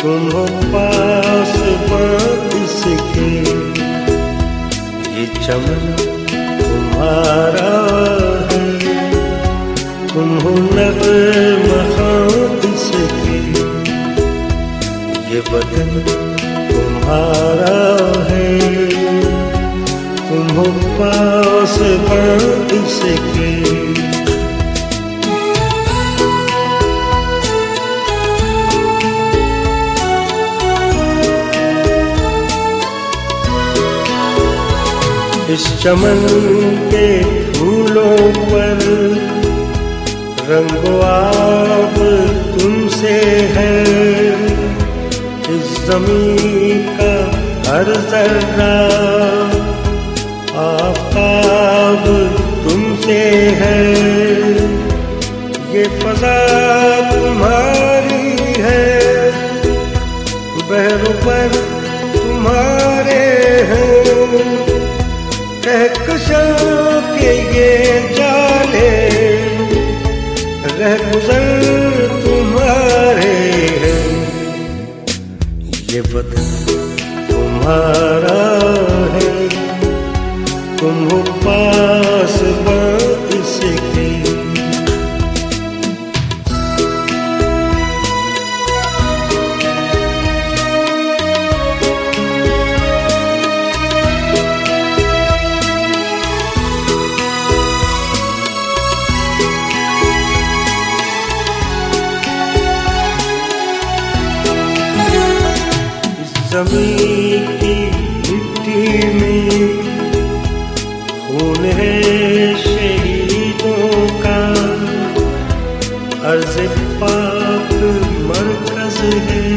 तुम पास बात इसके ये चमन तुम्हारा है, तुम नगमहात इसके ये बदन तुम्हारा है, तुम पास बात इसके इस चमन के फूलों पर रंगो आप तुमसे है, इस जमीन का हर जर्रा आफताब तुमसे है, ये फजा तुम्हारी है, बहरों पर तुम्हारे हैं, कहकशां के ये जाले रहगुजर तुम्हारे हैं, ये वतन तुम्हारा है, तुम हो पास बात इसके। ज़मीं की मिट्टी में खून है शहीदों का, अर्ज़ पाक मरकज़ है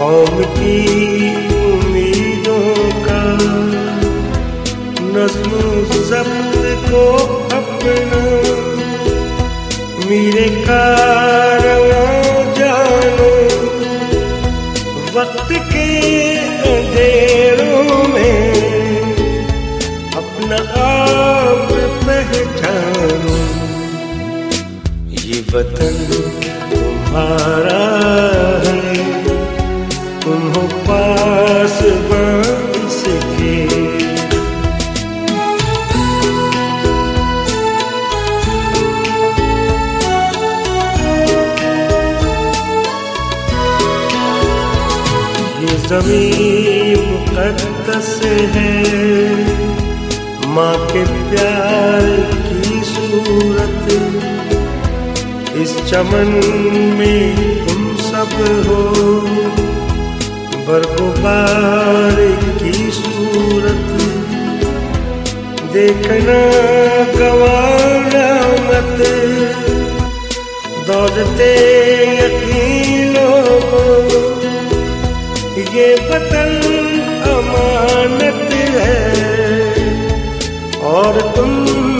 कौम की उम्मीदों का, नज़्म ज़ब्त को अपना मीरे का वक्त के अंधेरों में अपना आप पहचानो, ये वतन तुम्हारा है, तुम हो पास बात इसके। ज़मीन मुक़द्दस है माँ के प्यार की सूरत, इस चमन में तुम सब हो बरगुबार की सूरत, देखना गंवाना मत दौलते यकीनों को, ये वतन अमानत है और तुम